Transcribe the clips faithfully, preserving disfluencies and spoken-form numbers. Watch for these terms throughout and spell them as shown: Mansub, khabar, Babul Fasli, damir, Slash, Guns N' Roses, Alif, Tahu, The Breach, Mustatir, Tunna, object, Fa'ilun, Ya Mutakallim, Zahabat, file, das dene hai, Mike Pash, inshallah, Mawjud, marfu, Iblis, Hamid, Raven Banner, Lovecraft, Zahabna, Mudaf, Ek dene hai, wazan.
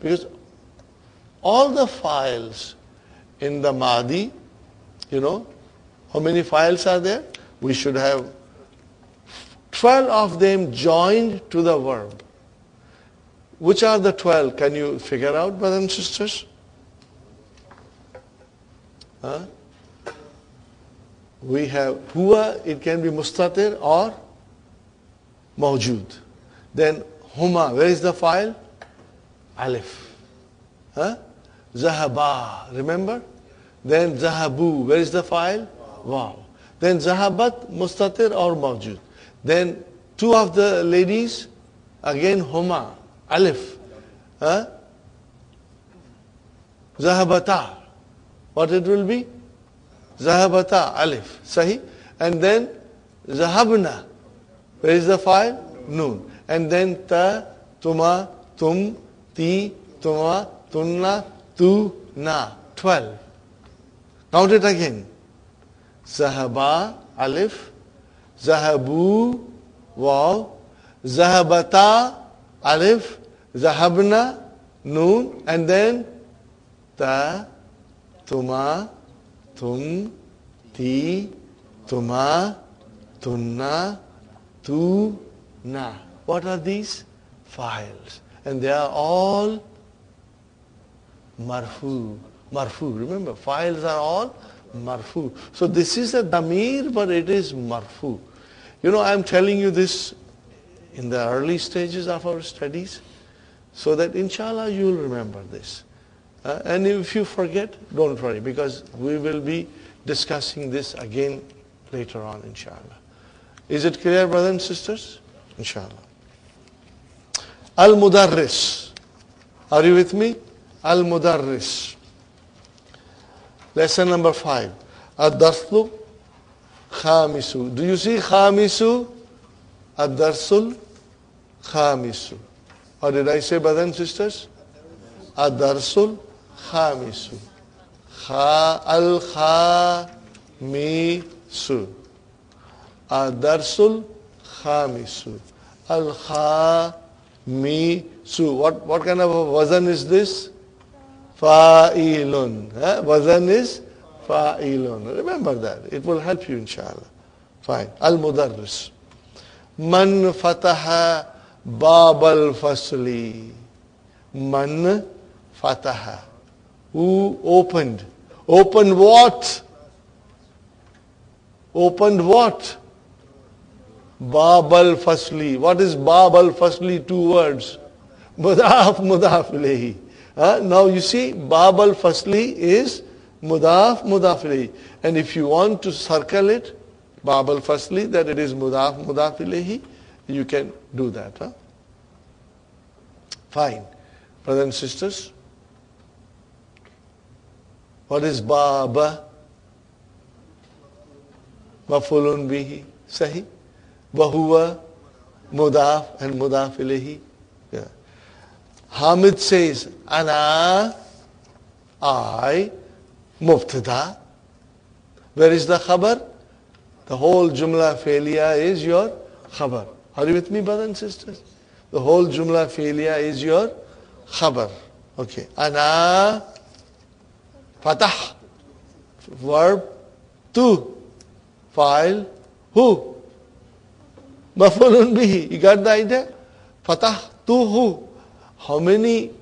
Because all the files in the Mahdi, you know, how many files are there? We should have twelve of them joined to the verb. Which are the twelve? Can you figure out, brothers and sisters? Huh? We have Huwa, it can be Mustatir or Mawjud. Then Huma, where is the file? Alif. Huh? Zahaba, remember? Then Zahabu, where is the file? Wow. Then Zahabat, Mustatir or Mawjud. Then two of the ladies, again Huma, Alif. Huh? Zahabata, what it will be? Zahabata, Alif, Sahih. And then Zahabna, where is the file? Noon. And then Ta, Tuma, Tum, Ti, Tuma, Tunna, Tu, Na. Twelve. Count it again. Zahaba, Alif. Zahabu, Wow. Zahabata, Alif. Zahabna, Noon. And then Ta, Tuma, Tum, Ti, Tuma, Tunna, Tu, Na. What are these? Files. And they are all marfu. Marfu. Remember, files are all marfu. So this is a damir, but it is marfu. You know, I am telling you this in the early stages of our studies, so that inshallah you will remember this. Uh, and if you forget, don't worry, because we will be discussing this again later on, inshallah. Is it clear, brothers and sisters? Inshallah. Al-mudarris. Are you with me? Al-mudarris. Lesson number five. Ad-darslu khamisu. Do you see khamisu? Ad-darsul khamisu. Or did I say, brothers and sisters? Ad-darsul khamisu. Kha al-khamisu. Ad-darsul khamisu. Al-khamisu. What, what kind of a wazan is this? Fa'ilun. Eh? Wazan is fa'ilun. Remember that. It will help you, inshallah. Fine. Al-mudarris. Man fataha babal fasli. Man fataha. Who opened? Opened what? Opened what? Babul Fasli. What is Babul Fasli? Two words. Mudaf, Mudafilehi. Huh? Now you see, Babul Fasli is Mudaf, Mudafilehi. And if you want to circle it, Babul Fasli, that it is Mudaf, Mudafilehi, you can do that. Huh? Fine. Brothers and sisters, what is Baba? Mafulun bihi. Sahih. Huwa, Mudaf and Mudafilehi. Yeah. Hamid says, Ana, I, Mubtada. Where is the khabar? The whole Jumla Failia is your khabar. Are you with me, brothers and sisters? The whole Jumla Failia is your khabar. Okay. Ana, fatah. Verb, tu. File, hu. Mafulun bihi. You got the idea? Fatah tu hu. How many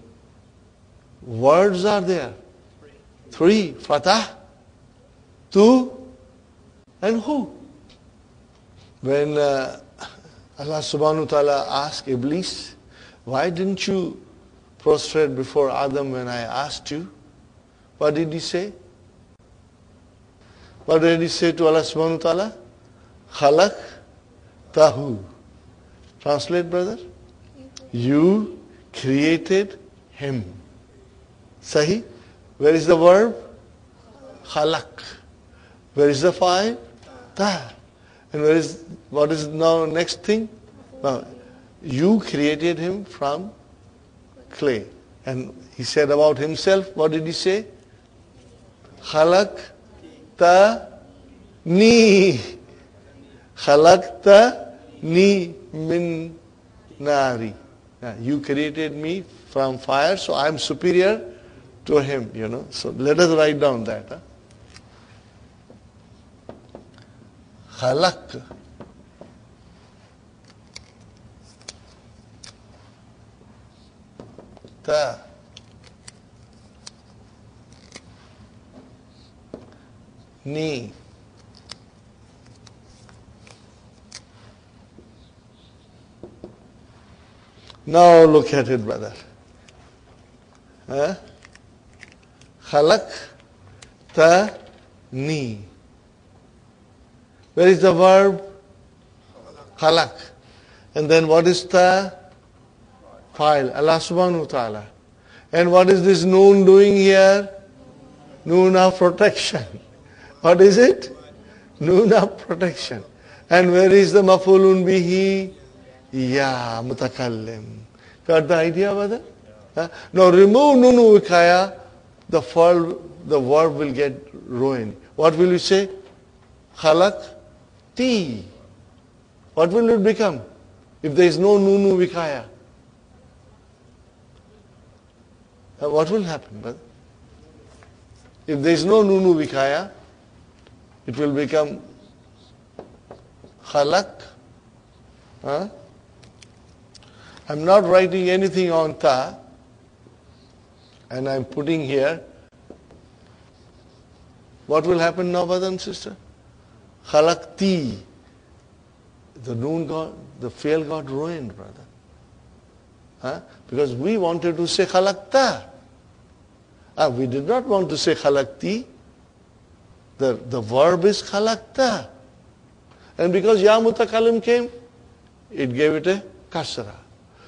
words are there? Three. Fatah, tu, and hu. When uh, Allah subhanahu wa ta'ala asked Iblis, why didn't you prostrate before Adam when I asked you? What did he say? What did he say to Allah subhanahu wa ta'ala? Khalaq. Tahu. Translate, brother. You created him. Sahih. Where is the verb? Khalaq. Where is the file? Ta. And where is, what is now next thing? Now, you created him from clay. And he said about himself, what did he say? Khalaq ta ni. Khalaqta ni min nari. You created me from fire, so I am superior to him, you know. So let us write down that. Huh? Khalaq. Ta. Ni. Now look at it, brother. Huh? Khalaqtani. Where is the verb? Khalaq. And then what is the file? Allah subhanahu wa ta'ala. And what is this Noon doing here? Noon of protection. What is it? Noon of protection. And where is the Mafulun bihi? Ya Mutakallim. Got the idea, brother? Yeah. Huh? Now remove Nunu-vikaya, the verb, the verb will get ruined. What will you say? Khalaqti. What will it become if there is no Nunu-vikaya? Uh, what will happen, brother? If there is no Nunu-vikaya, it will become Khalaq. Huh? I'm not writing anything on ta, and I'm putting here. What will happen now, brother and sister? Khalaqti. The noon got, the fial got ruined, brother. Huh? Because we wanted to say khalaqta. Ah, we did not want to say khalaqti. The, the verb is khalaqta. And because Ya Mutakallim came, it gave it a kasara.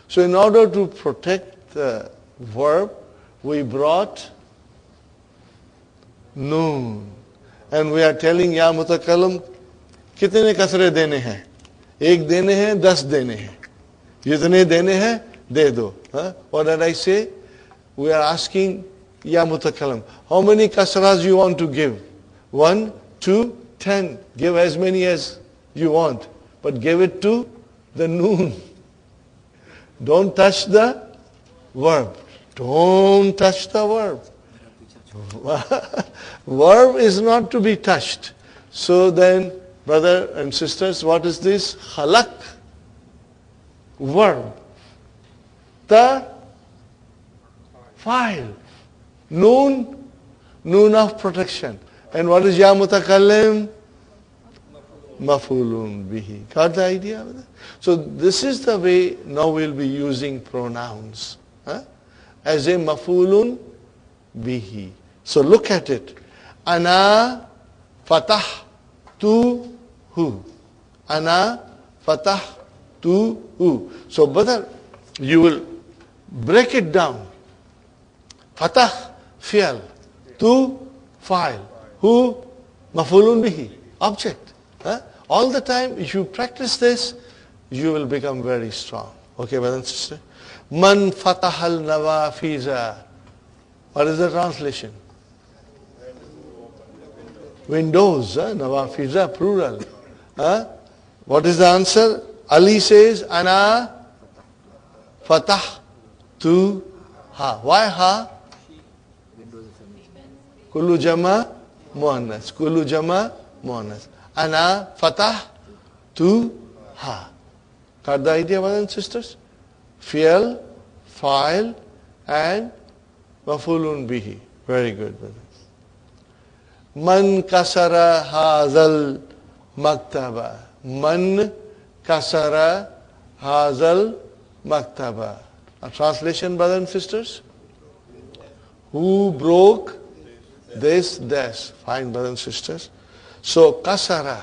So in order to protect the verb, we brought Noon. And we are telling Ya Mutakallim, kitne kasre dene hai? Ek dene hai, das dene hai. Jitne dene hai, de do. Huh? What did I say? We are asking Ya Mutakallim, how many kasaras you want to give? One, two, ten. Give as many as you want. But give it to the Noon. Don't touch the verb. Don't touch the verb. Verb is not to be touched. So then, brother and sisters, what is this? Khalaq. Verb. Ta. File. Noon. Noon of protection. And what is Ya Mutakallim? Mafulun bihi. Got the idea? So this is the way now we'll be using pronouns. Huh? As a mafulun bihi. So look at it. Ana fatah tu hu. Ana fatah tu hu. So brother, you will break it down. Fatah fial. Tu file. Hu mafulun bihi. Object. Huh? All the time, if you practice this, you will become very strong. Okay, brother and sister? Man fatahal nawafiza. What is the translation? Windows, huh? Nawafiza, plural. Huh? What is the answer? Ali says, Ana fatah tu ha. Why ha? Kullu jama muannas. Kullu jama muannas. Ana fatah tu ha. Got the idea, brothers and sisters? Fial, file, and mafulun bihi. Very good, brothers. Man kasara hazal maktaba. Man kasara hazal maktaba. A translation, brothers and sisters? Who broke this desk? Fine, brothers and sisters. So, kasara,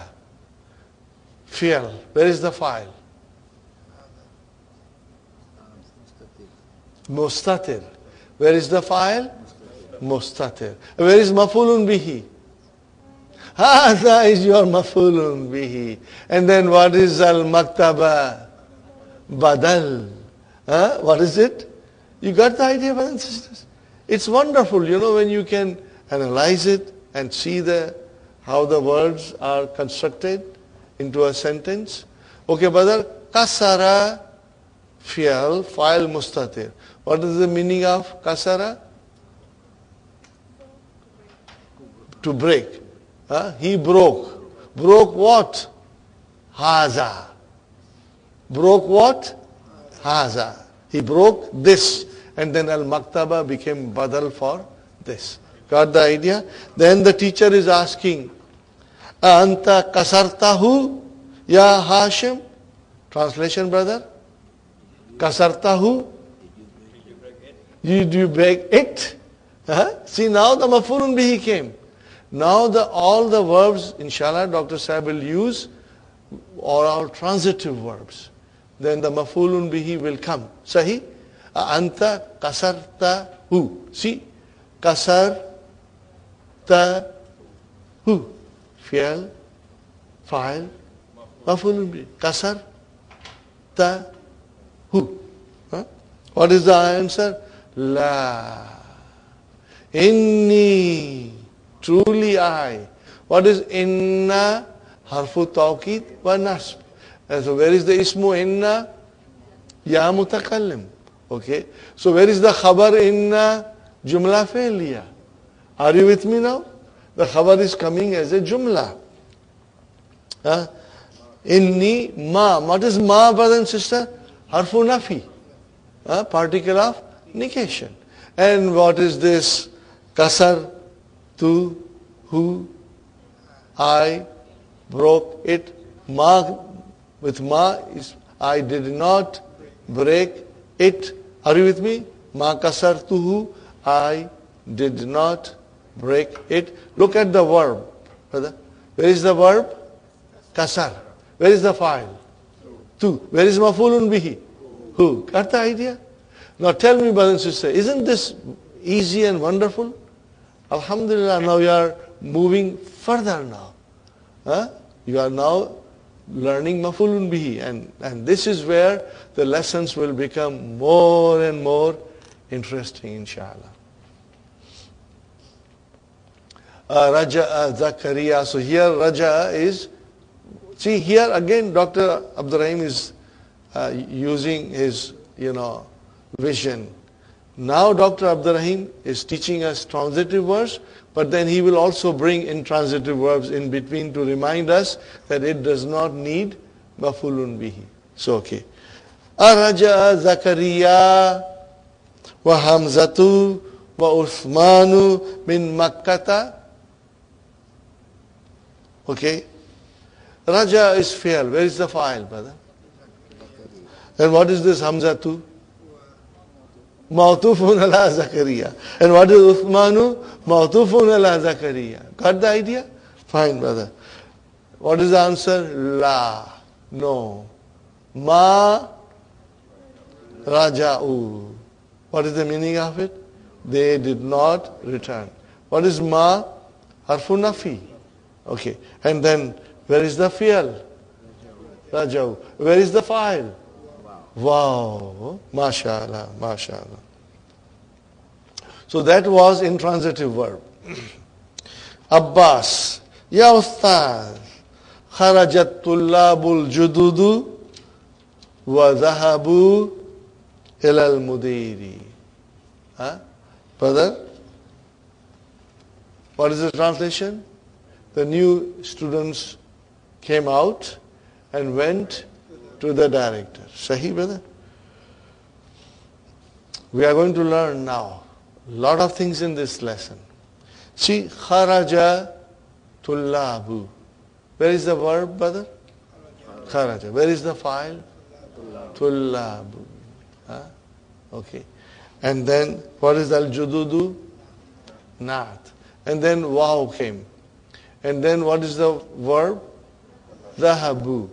fial. Where is the file? Mustatir. Where is the file? Mustatir. Where is mafulun bihi? Ah, that is your mafulun bihi. And then what is al-maktaba? Badal. Huh? What is it? You got the idea, brothers and sisters? It's wonderful, you know, when you can analyze it and see the how the words are constructed into a sentence. Okay, brother. Kasara fial, file Mustatir. What is the meaning of kasara? To break. Huh? He broke. Broke what? Haza. Broke what? Haza. He broke this. And then Al-Maktaba became badal for this. Got the idea? Then the teacher is asking, Anta kasartahu ya Hashim? Translation, brother? Kasartahu? Did you break it? Huh? See, now the Mafulun bihi came. Now the all the verbs, inshallah, Doctor Sahib will use, or our transitive verbs. Then the Mafulun bihi will come. Sahih? Anta kasartahu. See? Kasartahu. Fial, file, Mafulun bihi. Kasartahu. Huh? What is the answer? La. Inni. Truly I. What is inna? Harfu tawqid wa nasb. And so where is the ismu inna? Ya Mutakallim. Okay. So where is the khabar inna? Jumla failure. Are you with me now? The khabar is coming as a jumla. Huh? Inni ma. What is ma, brother and sister? Harfu nafi. Huh? Particle of negation. And what is this? Kasar. Tu, hu, I broke it. Ma, with ma is I did not break it. Are you with me? Ma kasar tu hu, I did not break it. Look at the verb, brother. Where is the verb? Kasar. Where is the file? Tu. Where is mafulun bihi? Hu. Got the idea? Now tell me, brother and sister, isn't this easy and wonderful? Alhamdulillah, now you are moving further now. Huh? You are now learning Mafulun bihi, and, and this is where the lessons will become more and more interesting, inshallah. Uh, Raja'a Zakaria. So here Raja'a is, see here again Doctor Abdurrahim is uh, using his, you know, vision. Now Doctor Abdurrahim is teaching us transitive verbs, but then he will also bring intransitive verbs in between to remind us that it does not need mafulun bihi. So, okay. Araja Zakaria wa Hamzatu wa Uthmanu min Makkata. Okay. Raja is fial. Where is the file, brother? And what is this Hamzatu? Ma'tufun ala Zakaria. And what is Uthmanu? Ma'tufun ala Zakaria. Got the idea? Fine, brother. What is the answer? La. No. Ma. Raja'u. What is the meaning of it? They did not return. What is ma? Harfu nafi. Okay. And then, where is the fi'al? Raja'u. Where is the file? Wow, mashallah, mashallah. So that was intransitive verb. Abbas, ya ustaz, kharajat tullabul jududu wa zahabu ilal mudiri. Huh? Brother, what is the translation? The new students came out and went to the director. Sahih, brother? We are going to learn now a lot of things in this lesson. See, kharaja tullabu. Where is the verb, brother? Kharaja. Where is the file? Tullabu. Huh? Okay. And then, what is al-jududu? Naat. And then, wow came. And then, what is the verb? Zahabu.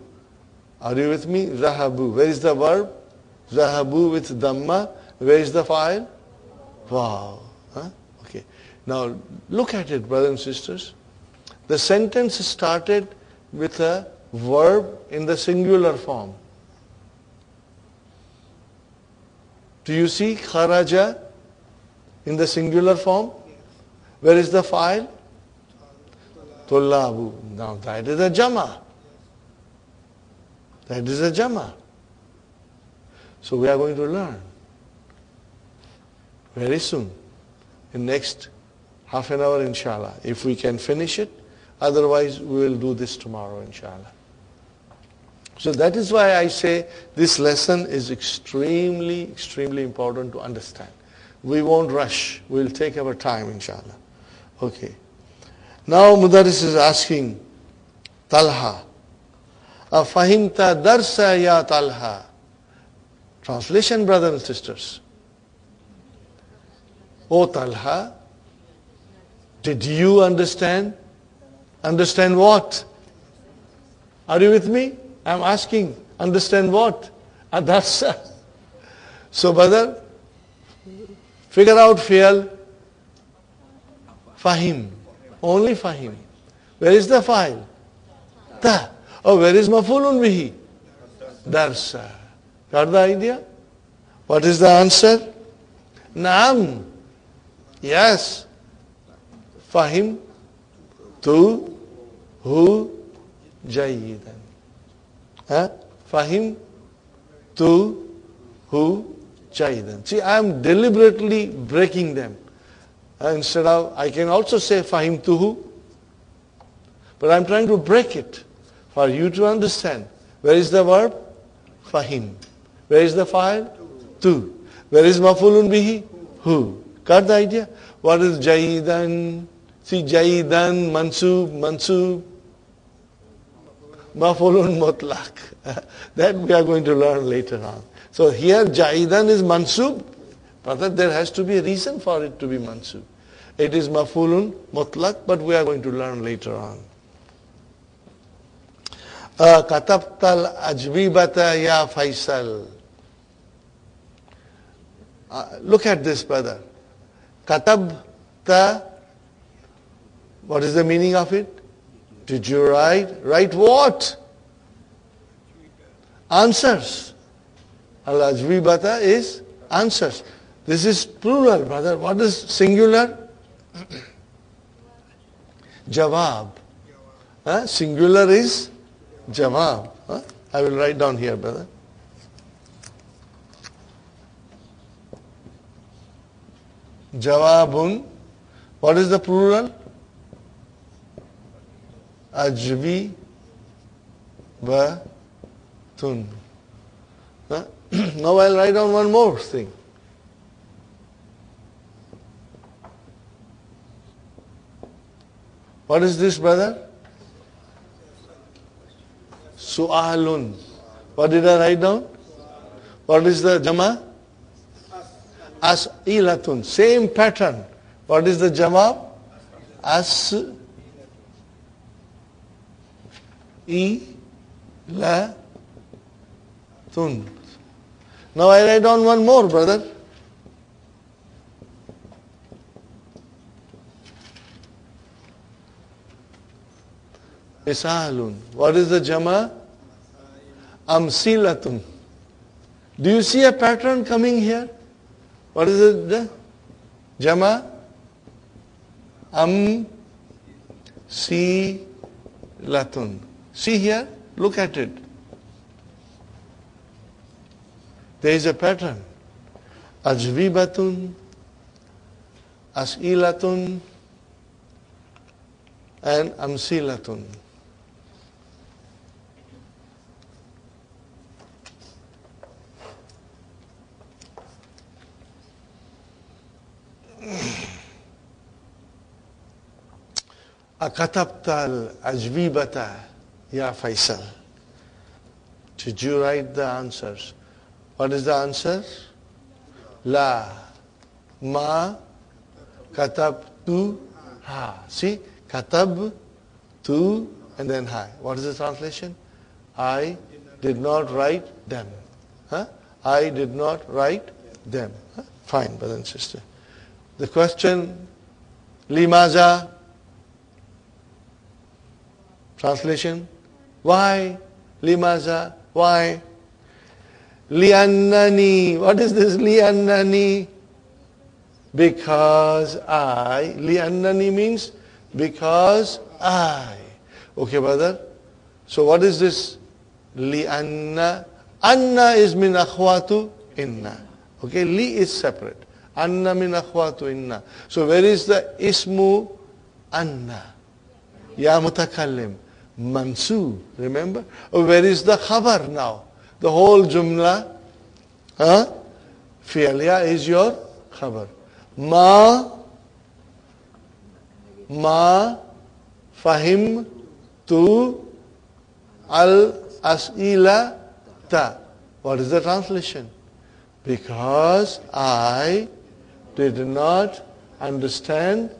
Are you with me? Zahabu. Where is the verb? Zahabu with Dhamma. Where is the file? Wow. Huh? Okay. Now look at it, brothers and sisters. The sentence started with a verb in the singular form. Do you see kharaja in the singular form? Where is the file? Tullabu. Now that is a jama. That is a jama. So we are going to learn very soon, in next half an hour inshallah, if we can finish it. Otherwise we will do this tomorrow inshallah. So that is why I say this lesson is extremely, extremely important to understand. We won't rush. We'll take our time inshallah. Okay. Now Mudaris is asking Talha, Afahimta darsa ya Talha? Translation, brothers and sisters. O Talha, did you understand? Understand what? Are you with me? I'm asking, understand what? Adarsa. So brother, figure out fial. Fahim. Only fahim. Where is the file? Ta. Oh, where is mafulun bihi? Darsa. Got the idea? What is the answer? Naam. Yes. Fahim. Tu. Hu. Jayidan. Huh? Fahim. Tu. Hu. Jayidan. See, I am deliberately breaking them. Uh, instead of, I can also say fahim tu hu. But I am trying to break it for you to understand. Where is the verb? Fahim. Where is the file? Tu. Where is mafulun bihi? Hu. Got the idea? What is Jaidan? See, Jaidan, Mansub, Mansub, Mafulun Mutlaq. That we are going to learn later on. So here Jaidan is Mansub. Brother, there has to be a reason for it to be Mansub. It is Mafulun Mutlaq, but we are going to learn later on. Katabtal ajbibata ya Faisal. Look at this, brother. Katabta, what is the meaning of it? Did you write? Write what? Answers. Al-ajbibata is answers. This is plural, brother. What is singular? Jawab. Huh? Singular is Jawab. Huh? I will write down here, brother. Jawabun. What is the plural? Ajbi ba tun. Huh? Now I'll write down one more thing. What is this, brother? Su'alun. What did I write down? What is the jama? As'ilatun. Same pattern. What is the jama? As'ilatun. Now I write down one more, brother. Misalun. What is the jama? Amsilatun. Do you see a pattern coming here? What is it? The jama? Amsilatun. See here? Look at it. There is a pattern. Ajwibatun, As'ilatun, and Amsilatun. Akatabtal ajbibata ya Faisal. Did you write the answers? What is the answer? La ma katabtu ha. See, katab tu and then ha. What is the translation? I did not write them. Huh? I did not write them. Huh? Fine, brother and sister. The question, limaza. Translation, why? Limaza, why? Liannani, what is this liannani? Because I. Liannani means because I. Okay, brother. So what is this lianna? Anna is min akhwatu inna. Okay, li is separate. Anna min akhwatu inna. So where is the ismu anna? Ya Mutakallim. Mansub, remember? Oh, where is the khabar now? The whole jumla, huh? Fi'liya is your khabar. Ma, ma, fahim, tu, al, as'ila, ta. What is the translation? Because I did not understand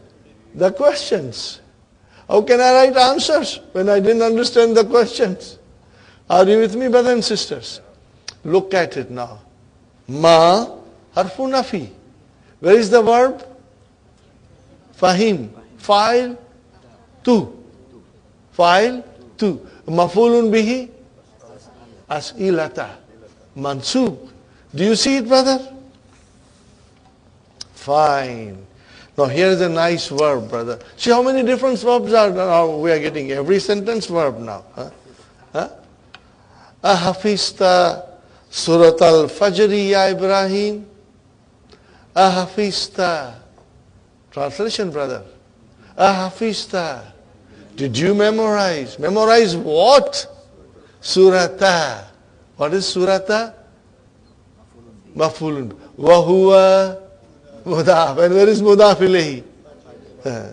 the questions. How can I write answers when I didn't understand the questions? Are you with me, brothers and sisters? Look at it now. Ma, harfu nafi. Where is the verb? Fahim. File, tu. File, tu. Mafulun bihi? As'ilata. Mansub. Do you see it, brother? Fine. Now here is a nice verb, brother. See how many different verbs are now we are getting. Every sentence verb now. Huh? Huh? Ahafista Surat al-Fajri ya Ibrahim. Ahafista. Translation, brother. Ahafista. Did you memorize? Memorize what? Surata. What is surata? Mafulun. Wa huwa Mudaf. And where is Mudafilehi? Uh,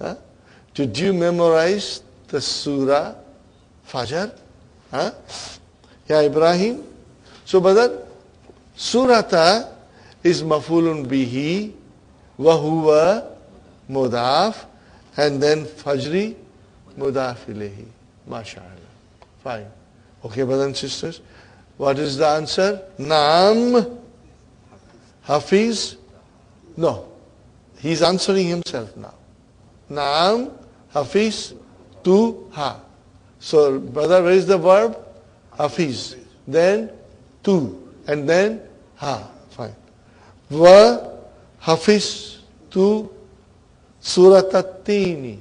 huh? Did you memorize the surah Fajr? Huh? Ya Ibrahim? So brother, surata is mafulun bihi, wa huwa mudaf, and then fajri mudafilehi. MashaAllah. Fine. Okay, brothers and sisters. What is the answer? Naam Hafiz. No, he's answering himself now. Naam, Hafiz, tu, ha. So, brother, where is the verb? Hafiz. Then, tu. And then, ha. Fine. Wa, Hafiz, tu, suratatini.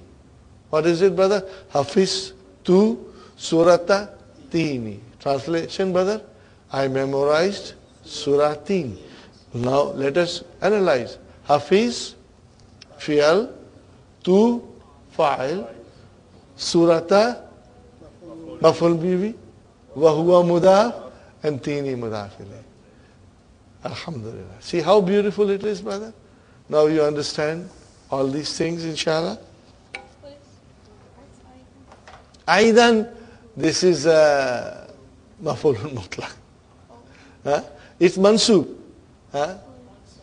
What is it, brother? Hafiz, tu, suratatini. Translation, brother? I memorized suratin. Now, let us analyze. Hafiz, fial, tu, fa'il, surata, maful bihi, wa huwa mudaf, and tini mudafile. Alhamdulillah. See how beautiful it is, brother? Now you understand all these things, inshallah. Aidan, this is uh, mafulun mutlaq. Huh? It's mansub. Huh?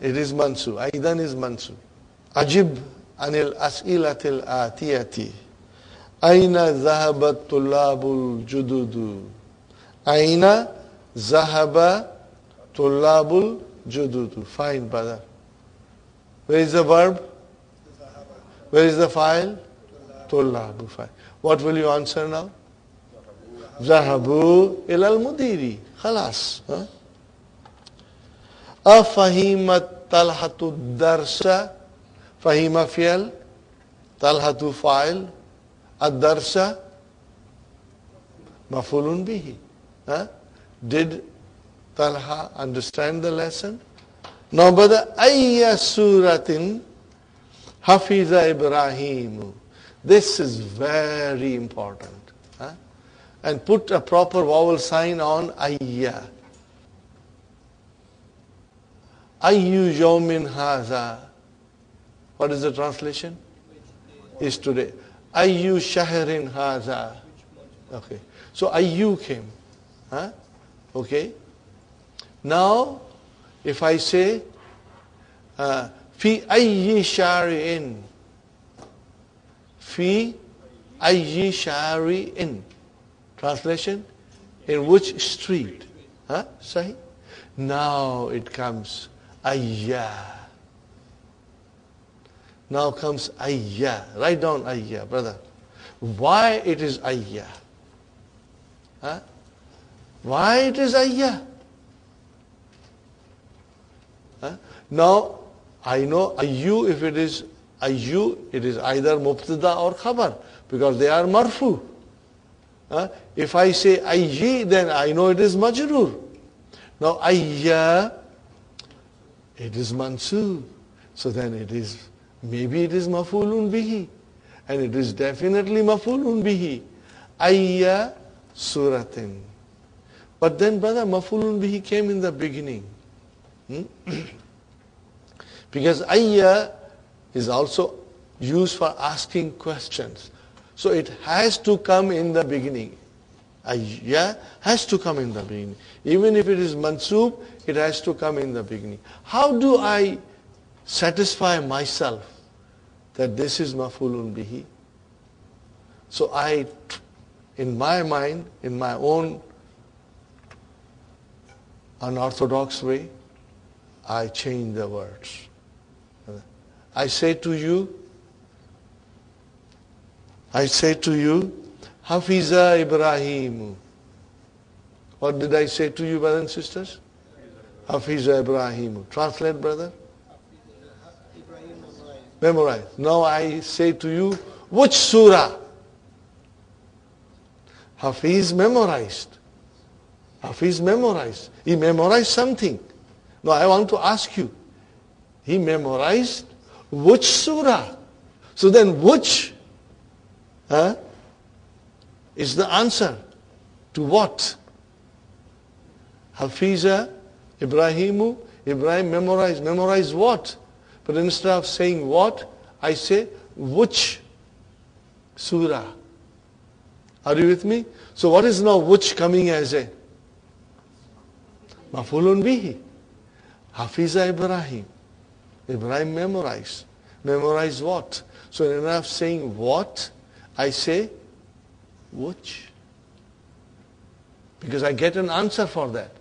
It is mansu. Aidan is mansu. Ajib anil as'ilatil atiyati. Aina zahabat tullabul jududu. Aina zahaba tullabul jududu. Fine, brother. Where is the verb? Where is the file? Tullabu file. What will you answer now? Zahabu ilal mudiri. Khalas. Huh? Afahimat talhatu darsa. Fahima fial. Talhatu fa'il. Ad-darsa. Mafulun bihi. Huh? Did Talha understand the lesson? Now, brother, ayya suratin hafiza Ibrahim. This is very important. Huh? And put a proper vowel sign on ayya. Ayyu yawmin haza. What is the translation? Is today. Ayyu shahrin haza. Okay. So ayyu came. Huh? Okay. Now, if I say uh, fi ayyi shari'in. Fi ayyi shari'in. Translation? In which street? Huh? Sahih? Now it comes. Ayya. Now comes ayya. Write down ayya, brother. Why it is ayya? Huh? Why it is ayya? Huh? Now, I know ayyu, if it is ayyu, it is either mubtada or khabar, because they are marfu. Huh? If I say ayyi, then I know it is majrur. Now, ayya it is mansub. So then it is, maybe it is mafulun bihi. And it is definitely mafulun bihi. Ayya suratin. But then brother, mafulun bihi came in the beginning. Hmm? Because ayya is also used for asking questions. So it has to come in the beginning. Ayya has to come in the beginning. Even if it is mansub, it has to come in the beginning. How do I satisfy myself that this is mafulun bihi? So I, in my mind, in my own unorthodox way, I change the words. I say to you, I say to you, Hafiza Ibrahim. What did I say to you, brothers and sisters? Hafiza Ibrahim. Translate, brother. Memorize. Now I say to you, which surah? Hafiz memorized. Hafiz memorized. He memorized something. Now I want to ask you, he memorized which surah? So then which huh, is the answer to what? Hafiza, Ibrahimu, Ibrahim memorized. Memorized what? But instead of saying what, I say which surah. Are you with me? So what is now which coming as a? Mafulun bihi. Hafiza Ibrahim. Ibrahim memorized. Memorized what? So instead of saying what, I say which. Because I get an answer for that.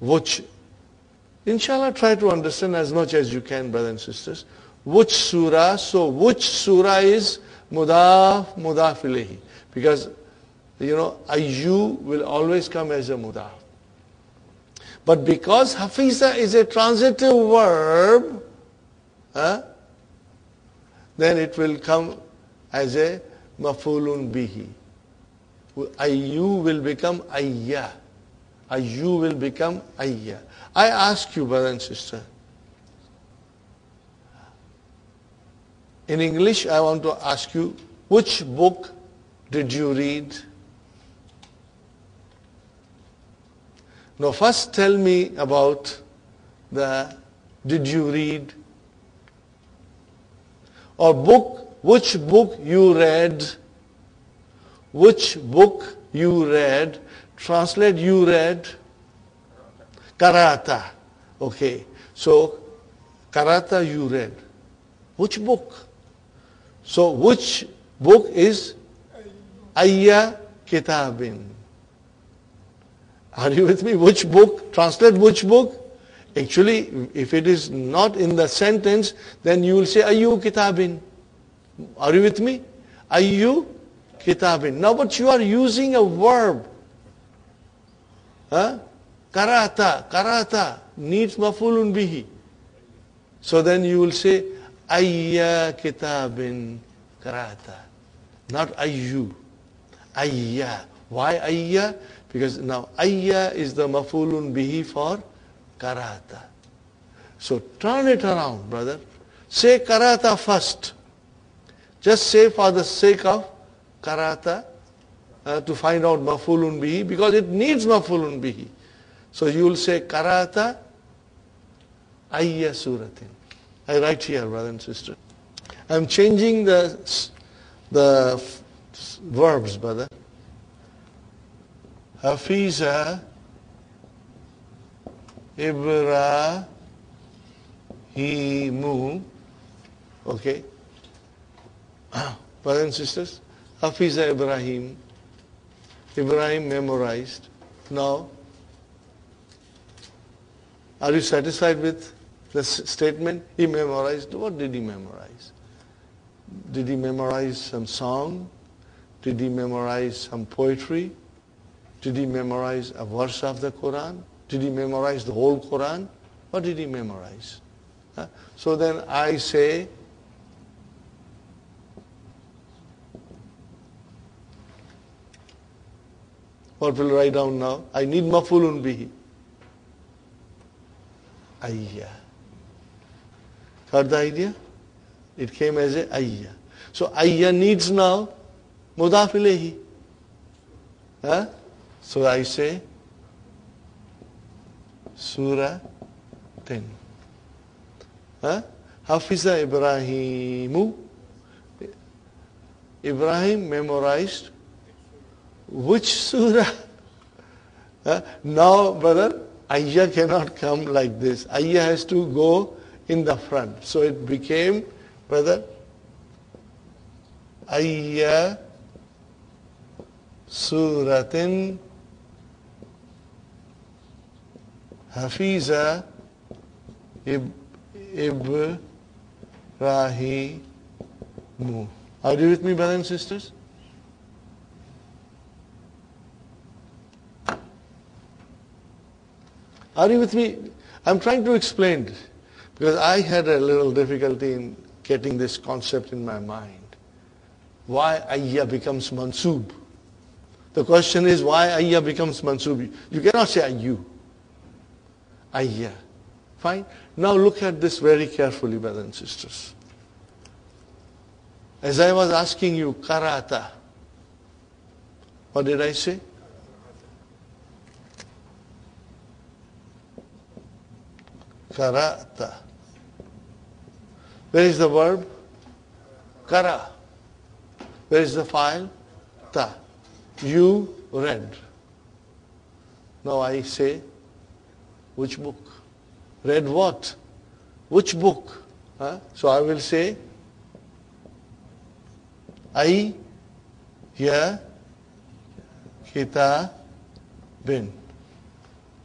Which. Inshallah, try to understand as much as you can, brothers and sisters. Which surah? So which surah is mudaf, mudafilehi? Because, you know, ayyu will always come as a mudaf. But because hafiza is a transitive verb, huh, then it will come as a mafulun bihi. Ayyu will become ayya. Ayyu will become ayya. I ask you, brother and sister, in English I want to ask you, which book did you read? Now first tell me about the, did you read? Or book, which book you read? Which book you read? Translate, you read. Karata. Okay. So, Karata you read. Which book? So, which book is Ayya Kitabin? Are you with me? Which book? Translate which book? Actually, if it is not in the sentence, then you will say Ayyu Kitabin. Are you with me? Ayyu Kitabin. Now, but you are using a verb. Huh? Karata, karata needs mafulun bihi. So then you will say ayya kitabin karata, not ayyu. Ayya. Why ayya? Because now ayya is the mafulun bihi for karata. So turn it around, brother. Say karata first. Just say for the sake of karata uh, to find out mafulun bihi, because it needs mafulun bihi. So you will say karata ayya suratin. I write here, brother and sister. I am changing the, the verbs, brother. Hafiza Ibrahimu. Okay. Brothers and sisters, Hafiza Ibrahim. Ibrahim memorized. Now, are you satisfied with the statement? He memorized. What did he memorize? Did he memorize some song? Did he memorize some poetry? Did he memorize a verse of the Quran? Did he memorize the whole Quran? What did he memorize? Huh? So then I say, what will I write down now? I need mafulun bihi. Ayya. Got the idea? It came as a ayya. So ayya needs now Mudafilehi. Huh? So I say Surah ten. Huh? Hafiza Ibrahimu. Ibrahim memorized which surah? Huh? Now, brother, ayya cannot come like this. Ayya has to go in the front. So it became, brother, ayya suratin hafiza ib ibrahimu. Are you with me, brothers and sisters? Are you with me? I'm trying to explain this because I had a little difficulty in getting this concept in my mind. Why ayya becomes mansoob? The question is why ayya becomes mansoob? You cannot say ayyu. Ayya. Fine. Now look at this very carefully, brothers and sisters. As I was asking you, karata. What did I say? Karata. Where is the verb? Kara. Where is the file? Ta. You read. Now I say, which book? Read what? Which book? Huh? So I will say, I, ya, kita, bin.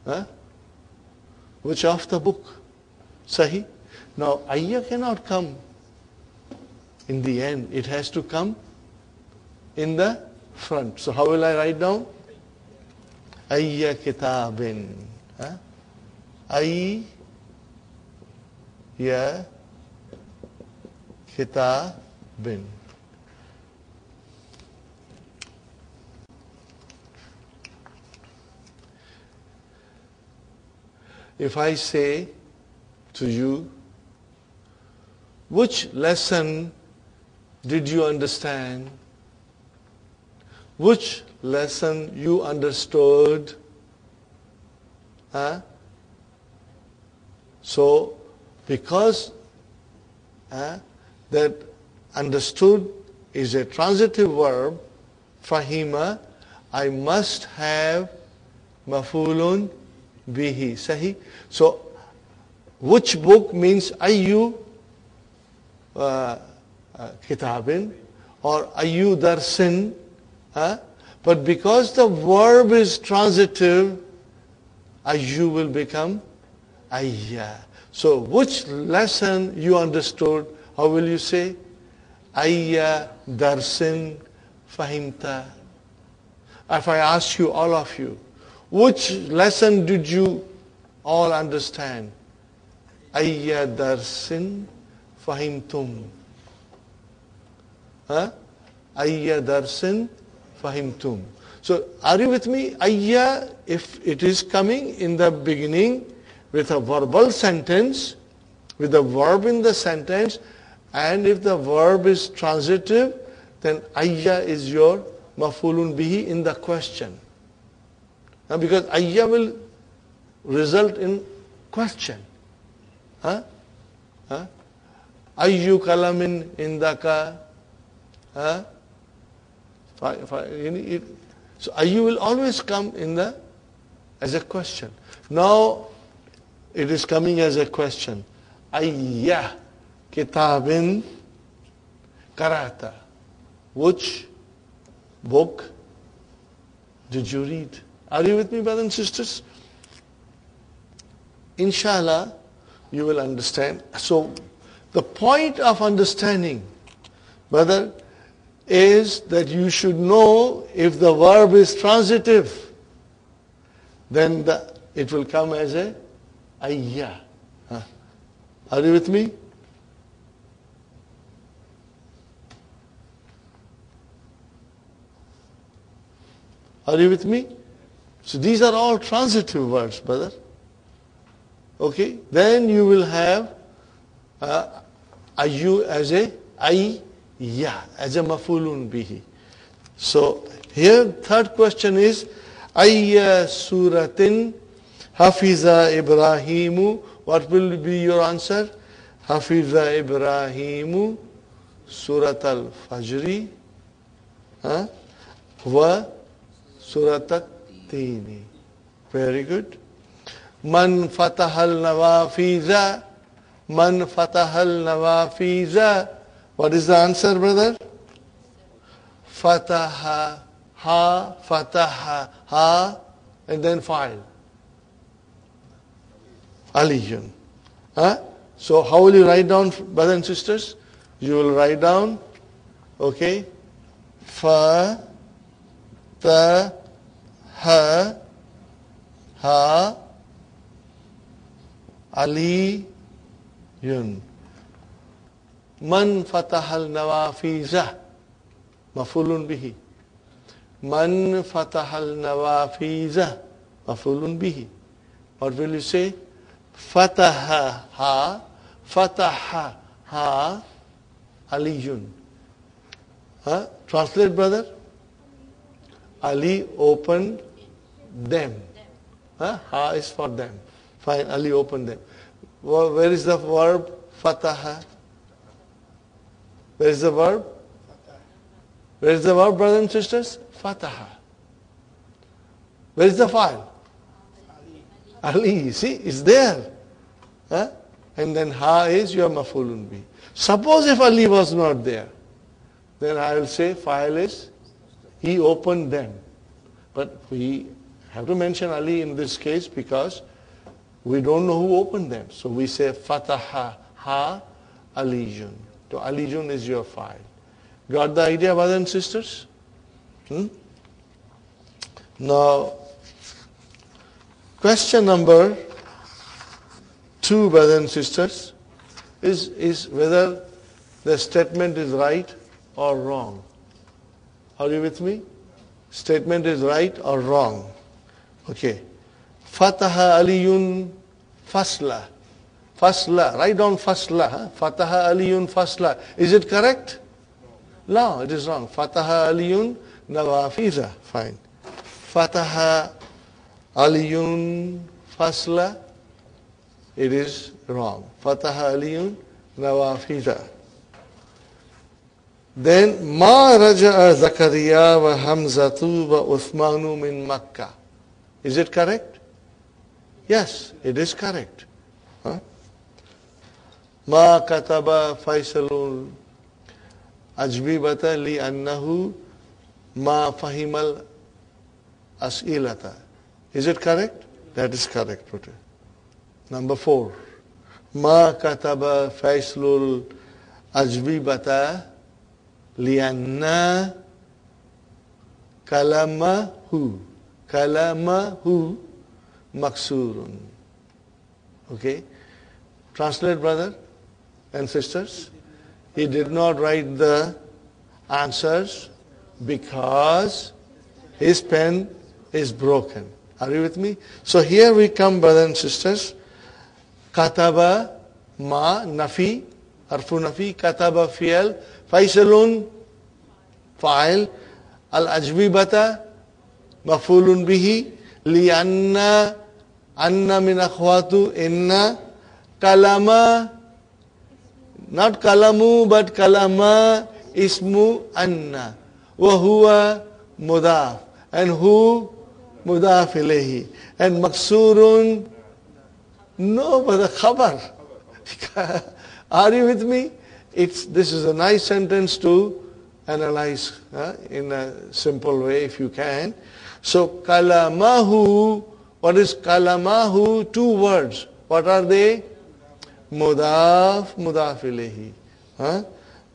Huh? Which of the book? Sahih. Now, ayya cannot come in the end. It has to come in the front. So how will I write down? Ayya kitabin. Huh? Ayya yeah, kitabin. If I say to you, which lesson did you understand? Which lesson you understood? Huh? So, because huh, that understood is a transitive verb, fahima, I must have mafulun bihi. Sahih. So, which book means ayyu Uh, uh, kitabin or ayu darsin, huh? But because the verb is transitive, ayu will become ayya. So which lesson you understood, how will you say? Ayya darsin fahimta. If I ask you, all of you, which lesson did you all understand? Ayya darsin fahimtum. Huh? Ayya darsin fahimtum. So are you with me? Ayya, if it is coming in the beginning with a verbal sentence, with a verb in the sentence, and if the verb is transitive, then ayya is your mafulun bihi in the question. Now because ayya will result in question. Huh? Huh? Ayyu kalamin indaka. Huh? So ayyu will always come in the as a question. Now it is coming as a question. Ayya kitabin karata. Which book did you read? Are you with me, brothers and sisters? Inshallah, you will understand. So the point of understanding, brother, is that you should know if the verb is transitive, then the, it will come as a ayya. Huh? Are you with me? Are you with me? So these are all transitive words, brother. Okay? Then you will have uh, ayu as a ay, ya as a mafulun bihi. So here third question is ayya suratin hafiza Ibrahimu. What will be your answer? Hafiza Ibrahimu surat al-fajri huh? wa surat al-tini. Very good. Man fatahal nawafiza, man fatahal nawafiza. What is the answer, brother? Fataha, ha, fataha, ha, and then file. Aliyun. Huh? So how will you write down, brothers and sisters? You will write down, okay, fa, ta, ha, ha, aliyun. Man fatahal nawafizah, mafulun bihi. Man fatahal nawafizah, mafulun bihi. What will you say? Fataha ha, fataha ha, aliyun. Huh? Translate, brother. Ali opened them. Huh? Ha is for them. Fine, Ali opened them. Where is the verb fataha? Where is the verb? Where is the verb, brothers and sisters? Fataha. Where is the file? Ali. Ali, see, it's there. Huh? And then ha is your mafulun bi. Suppose if Ali was not there, then I will say file is he opened them. But we have to mention Ali in this case because we don't know who opened them. So we say fataha ha aliyun. So aliyun is your file. Got the idea, brothers and sisters? Hmm? Now, question number two, brothers and sisters, is, is whether the statement is right or wrong. Are you with me? Statement is right or wrong. Okay. Fataha aliyun fasla. Fasla. Write down fasla. Huh? Fataha aliyun fasla. Is it correct? No, it is wrong. Fataha aliyun nawafiza. Fine. Fataha aliyun fasla. It is wrong. Fataha aliyun nawafiza. Then ma raja'a Zakariya wa Hamzatu wa Uthmanu min Makkah. Is it correct? Yes, it is correct. Huh? Ma kataba Faisalul Ajbibata li annahu ma fahimal as'ilata. Is it correct? That is correct. Number four. Ma kataba Faisalul Ajbibata li anna kalamahu. Kalamahu maksurun. Okay. Translate, brother and sisters. He did not write the answers because his pen is broken. Are you with me? So here we come, brothers and sisters. Kataba ma nafi, harfu nafi, kataba fial, faisalun fa'il, al-ajwibata mafulun bihi, li anna, anna min akhwatu, inna, kalama. Not kalamu, but kalama ismu anna. Wa huwa mudaf. And hu mudafilehi. And maksurun. No, but the khabar. Are you with me? It's, this is a nice sentence to analyze huh, in a simple way if you can. So kalamahu. What is kalamahu? Two words. What are they? Mudaf, mudafilehi. Huh?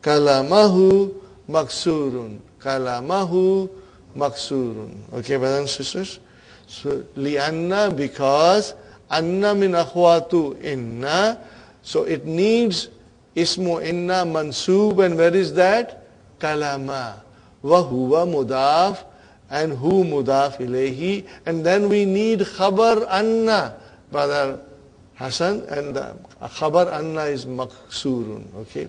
Kalamahu maksurun. Kalamahu maksurun. Okay, brothers and sisters. So, li'anna, because, anna min akhwatu inna. So it needs ismu inna mansub, and where is that? Kalama. Wa huwa mudaf, and hu mudafilehi. And then we need khabar anna, brother hasan, and uh, khabar anna is maksurun. Okay.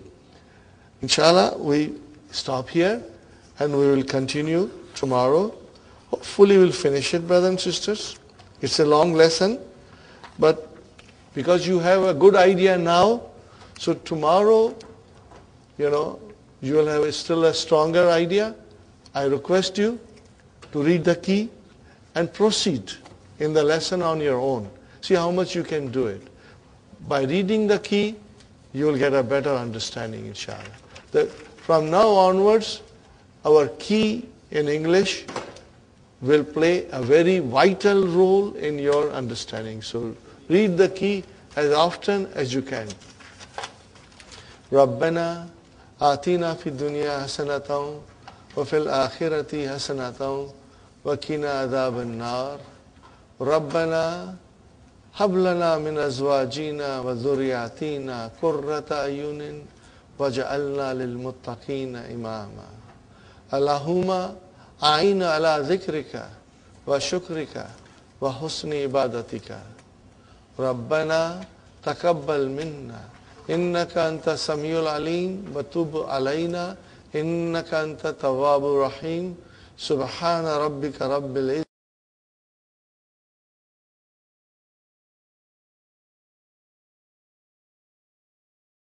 Inshallah, we stop here and we will continue tomorrow. Hopefully we'll finish it, brothers and sisters. It's a long lesson, but because you have a good idea now, so tomorrow, you know, you will have a still a stronger idea. I request you to read the key and proceed in the lesson on your own. See how much you can do it. By reading the key, you will get a better understanding, inshallah. The, from now onwards, our key in English will play a very vital role in your understanding. So read the key as often as you can. Rabbana atina fid dunya hasanatan wa fil akhirati hasanatan wa qina adhaban nar. Rabbana hab lana min azwajina wa dhurriyyatina qurrata ayunin waj'alna lil muttaqina imama. Allahumma a'inna ala dhikrika wa shukrika wa husni ibadatika. Rabbana taqabbal minna innaka anta samiul alim wa tub alaina innaka anta tawwabur rahim. Subhana rabbika rabbil